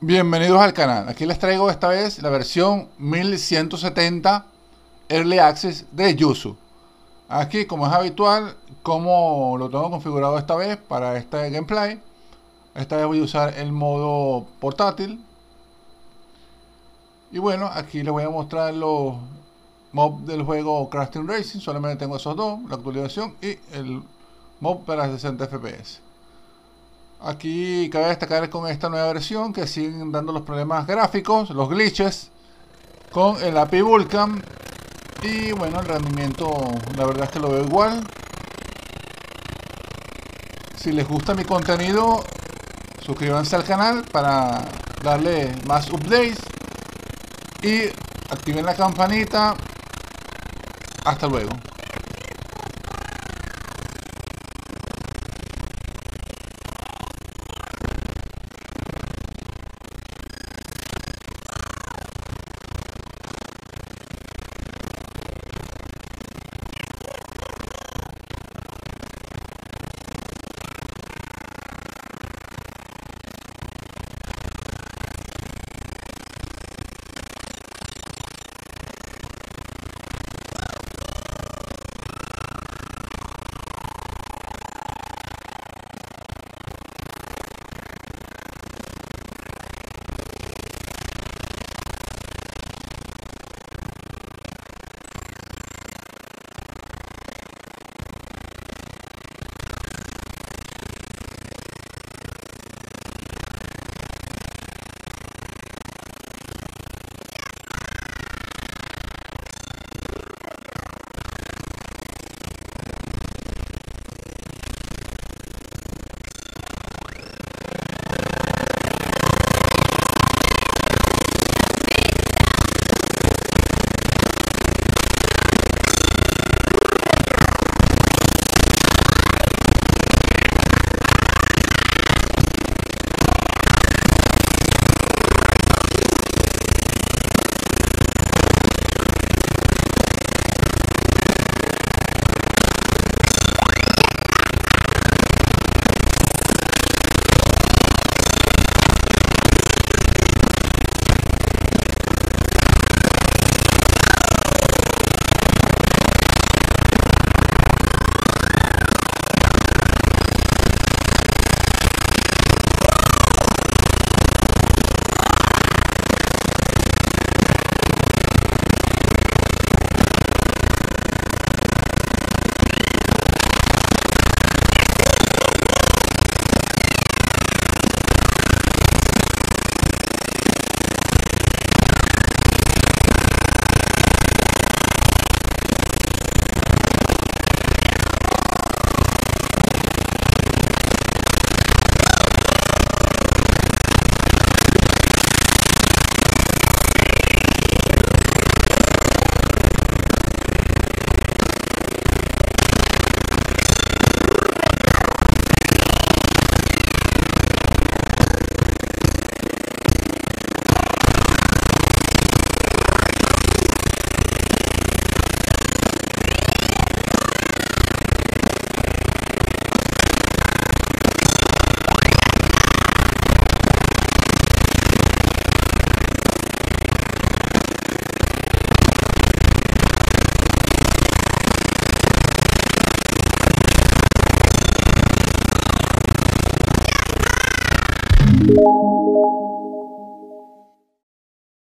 Bienvenidos al canal. Aquí les traigo esta vez la versión 1170 Early Access de Yuzu. Aquí, como es habitual, como lo tengo configurado esta vez para este gameplay, esta vez voy a usar el modo portátil. Y bueno, aquí les voy a mostrar los mobs del juego Crash Team Racing. Solamente tengo esos dos, la actualización y el mob para 60 FPS. Aquí cabe destacar con esta nueva versión que siguen dando los problemas gráficos, los glitches con el API Vulkan. Y bueno, el rendimiento la verdad es que lo veo igual. Si les gusta mi contenido, suscríbanse al canal para darle más updates y activen la campanita. Hasta luego.